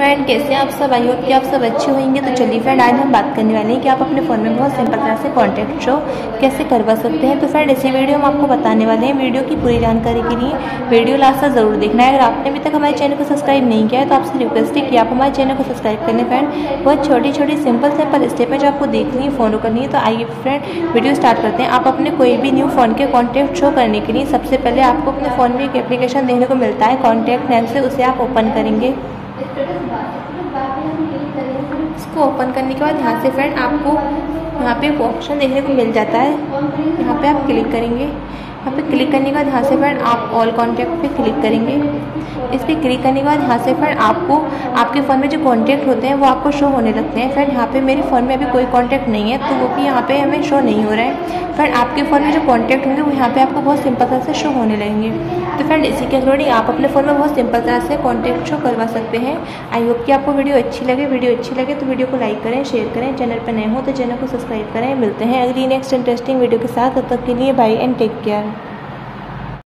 Friend कैसे आप सब, आई होप कि आप सब अच्छे होंगे। तो चलिए फ्रेंड, आज हम बात करने वाले हैं कि आप अपने फ़ोन में बहुत सिंपल तरह से कॉन्टैक्ट शो कैसे करवा सकते हैं। तो फ्रेंड इसी वीडियो हम आपको बताने वाले हैं। वीडियो की पूरी जानकारी के लिए वीडियो लास्ट तक ज़रूर देखना है। अगर आपने अभी तक हमारे चैनल को सब्सक्राइब नहीं किया है तो आपसे रिक्वेस्ट है कि आप हमारे चैनल को सब्सक्राइब कर लें। फ्रेंड बहुत छोटी छोटी सिंपल सिंपल स्टेप है जो आपको देखनी है, फॉलो करनी है। तो आइए फ्रेंड वीडियो स्टार्ट करते हैं। आप अपने कोई भी न्यू फ़ोन के कॉन्टैक्ट शो करने के लिए सबसे पहले आपको अपने फ़ोन में एक एप्लीकेशन देखने को मिलता है कॉन्टैक्ट नाम से, उसे आप ओपन करेंगे। इसको ओपन करने के बाद यहाँ से फ्रेंड आपको यहाँ पे एक ऑप्शन देखने को मिल जाता है, यहाँ पे आप क्लिक करेंगे। यहाँ पे क्लिक करने के बाद यहाँ से फ्रेंड आप ऑल कॉन्टैक्ट पे क्लिक करेंगे। इस पर क्लिक करने के बाद यहाँ से फ्रेंड आपको आपके फ़ोन में जो कॉन्टैक्ट होते हैं वो आपको शो होने लगते हैं। फ्रेंड यहाँ पे मेरे फ़ोन में अभी कोई कॉन्टैक्ट नहीं है तो वो भी यहाँ पे हमें शो नहीं हो रहा है। फ्रेंड आपके फ़ोन में जो कॉन्टैक्ट होंगे वो यहाँ पे आपको बहुत सिंपल तरह से शो होने लगेंगे। तो फ्रेंड इसी के अकॉर्डिंग आप अपने फ़ोन में बहुत सिंपल तरह से कॉन्टैक्ट शो करवा सकते हैं। आई होप कि आपको वीडियो अच्छी लगे तो वीडियो को लाइक करें, शेयर करें। चैनल पर नए हो तो चैनल को सब्सक्राइब करें। मिलते हैं अगली नेक्स्ट इंटरेस्टिंग वीडियो के साथ, तब तक के लिए बाय एंड टेक केयर।